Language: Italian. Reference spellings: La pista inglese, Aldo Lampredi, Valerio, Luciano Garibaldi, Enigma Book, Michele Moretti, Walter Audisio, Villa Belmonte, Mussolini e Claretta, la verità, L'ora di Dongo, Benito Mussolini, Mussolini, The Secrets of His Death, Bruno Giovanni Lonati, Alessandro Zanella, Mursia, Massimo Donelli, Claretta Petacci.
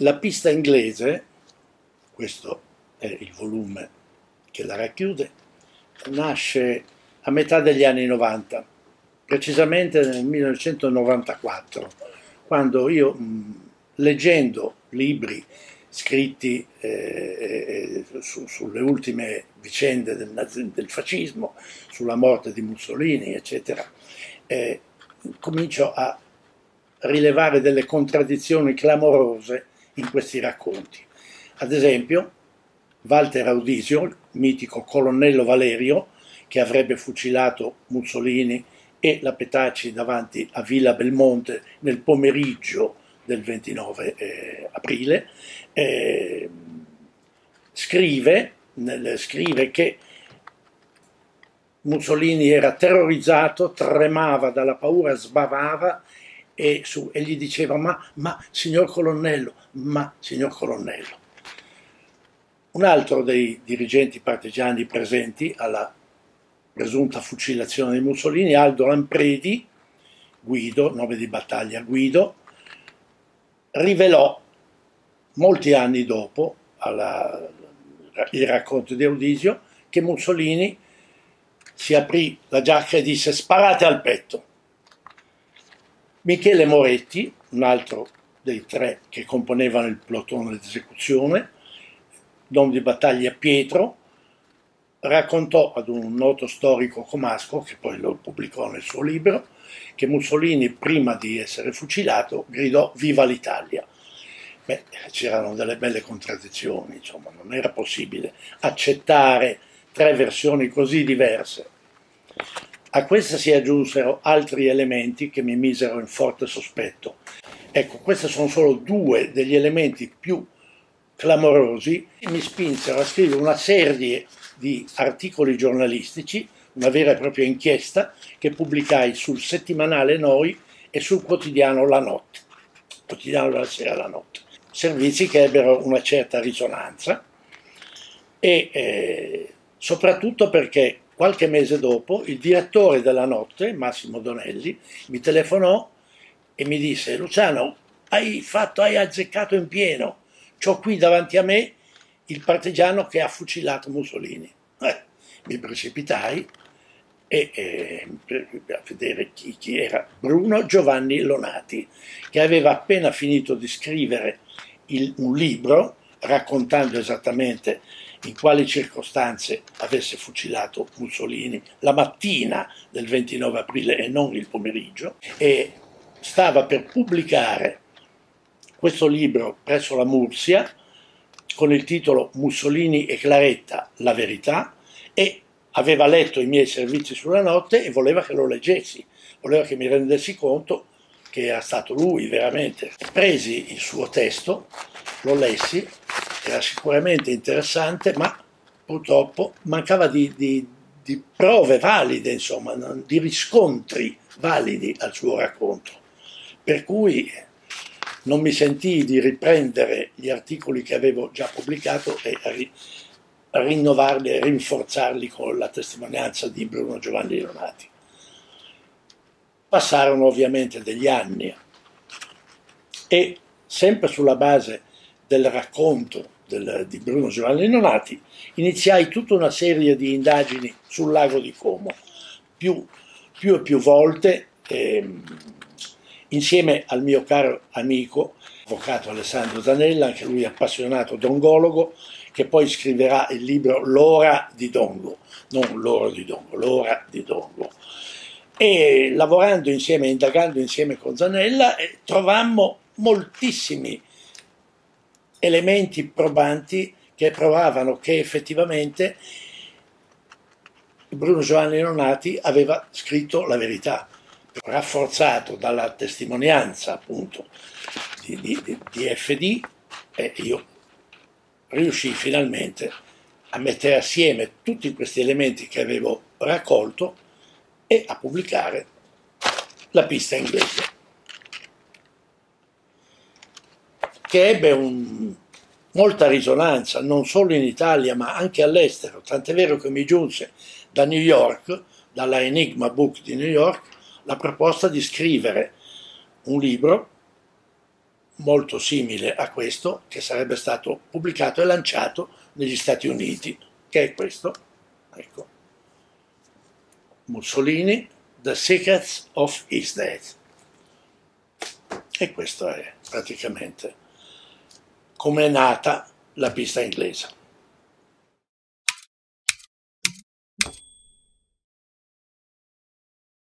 La pista inglese, questo è il volume che la racchiude, nasce a metà degli anni 90, precisamente nel 1994, quando io, leggendo libri scritti sulle ultime vicende del fascismo, sulla morte di Mussolini, eccetera, comincio a rilevare delle contraddizioni clamorose in questi racconti. Ad esempio, Walter Audisio, il mitico colonnello Valerio, che avrebbe fucilato Mussolini e la Petacci davanti a Villa Belmonte nel pomeriggio del 29 aprile, scrive che Mussolini era terrorizzato, tremava dalla paura, sbavava e gli diceva ma signor colonnello, ma signor colonnello. Un altro dei dirigenti partigiani presenti alla presunta fucilazione di Mussolini, Aldo Lampredi, Guido, nome di battaglia Guido, rivelò molti anni dopo il racconto di Audisio che Mussolini si aprì la giacca e disse «Sparate al petto!». Michele Moretti, un altro dei tre che componevano il plotone di esecuzione, nome di battaglia Pietro, raccontò ad un noto storico comasco, che poi lo pubblicò nel suo libro, che Mussolini prima di essere fucilato gridò «Viva l'Italia!». Beh, c'erano delle belle contraddizioni, insomma, non era possibile accettare tre versioni così diverse. A queste si aggiunsero altri elementi che mi misero in forte sospetto. Ecco, questi sono solo due degli elementi più clamorosi che mi spinsero a scrivere una serie di articoli giornalistici, una vera e propria inchiesta che pubblicai sul settimanale Noi e sul quotidiano La Notte, quotidiano della sera La Notte, servizi che ebbero una certa risonanza e soprattutto perché qualche mese dopo il direttore della Notte, Massimo Donelli, mi telefonò e mi disse «Luciano, hai azzeccato in pieno, c'ho qui davanti a me il partigiano che ha fucilato Mussolini». Mi precipitai a vedere chi era. Bruno Giovanni Lonati, che aveva appena finito di scrivere un libro raccontando esattamente in quali circostanze avesse fucilato Mussolini la mattina del 29 aprile e non il pomeriggio, e stava per pubblicare questo libro presso la Mursia con il titolo Mussolini e Claretta, la verità, e aveva letto i miei servizi sulla Notte e voleva che lo leggessi, voleva che mi rendessi conto che era stato lui veramente. Presi il suo testo, lo lessi, era sicuramente interessante, ma purtroppo mancava di prove valide, insomma, di riscontri validi al suo racconto, per cui non mi sentii di riprendere gli articoli che avevo già pubblicato e rinnovarli e rinforzarli con la testimonianza di Bruno Giovanni Lonati. Passarono ovviamente degli anni e, sempre sulla base del racconto di Bruno Giovanni Lonati, iniziai tutta una serie di indagini sul lago di Como, più e più volte, insieme al mio caro amico, avvocato Alessandro Zanella, anche lui appassionato dongologo, che poi scriverà il libro L'ora di Dongo, non L'ora di Dongo, L'ora di Dongo. E lavorando insieme, indagando insieme con Zanella, trovammo moltissimi elementi probanti che provavano che effettivamente Bruno Giovanni Lonati aveva scritto la verità, rafforzato dalla testimonianza appunto di FD, e io riuscii finalmente a mettere assieme tutti questi elementi che avevo raccolto e a pubblicare La pista inglese, che ebbe molta risonanza non solo in Italia ma anche all'estero, tant'è vero che mi giunse da New York, dalla Enigma Book di New York, la proposta di scrivere un libro molto simile a questo, che sarebbe stato pubblicato e lanciato negli Stati Uniti, che è questo, ecco, Mussolini, The Secrets of His Death. E questo è praticamente come è nata La pista inglese.